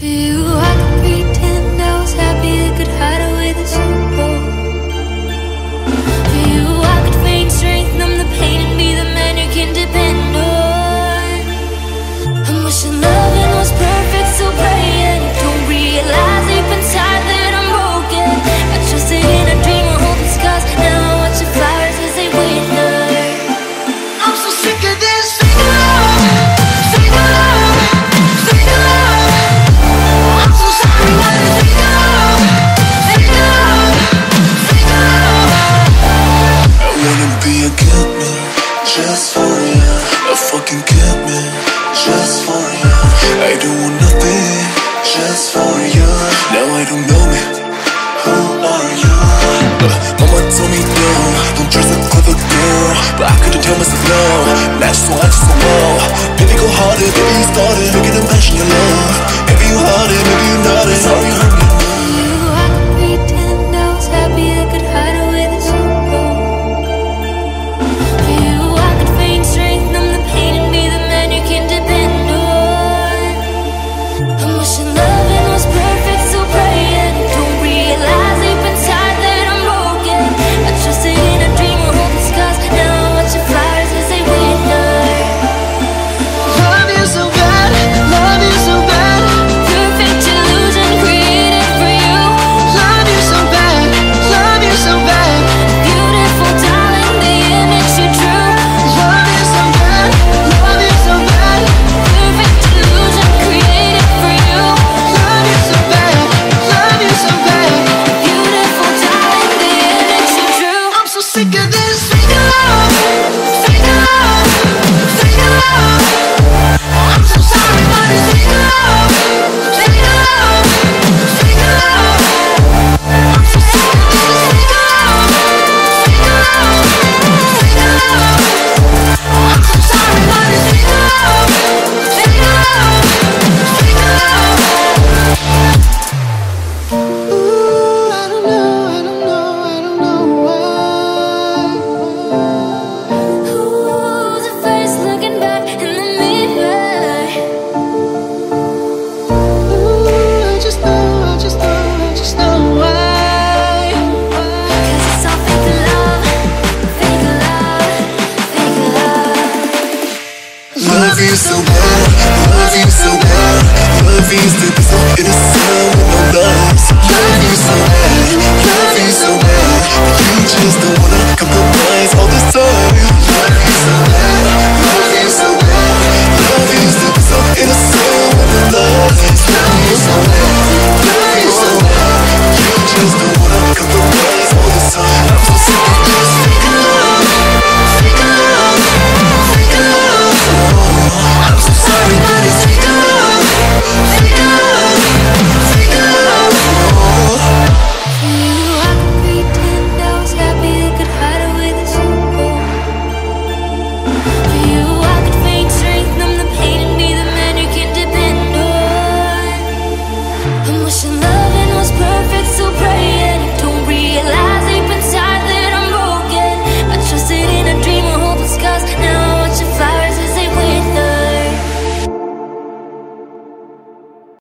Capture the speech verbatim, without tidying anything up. feel I could pretend I was happy, I could hide away the sorrow. For you, I could feign strength, numb the pain, and be the man you can depend on. I'm wishing loving was perfect, so praying I don't realize deep inside that I'm broken. I trusted in a dream we're holding scars, now I watch the flowers as they wither. I'm so sick of this fake love. Just for ya, I fucking kept me. Just for ya, I don't want nothing. Just for ya, now I don't know me. Who are you? Uh, mama told me no, don't trust a clever girl, but I couldn't tell myself no. Match so high, so low. Baby go harder, baby you started. Make it a match in your love. If you hard it, baby you not it. Sorry, hurt me. I could pretend I was happy, I could hide away the sorrow. Love you so bad, love you so bad, love you so bad.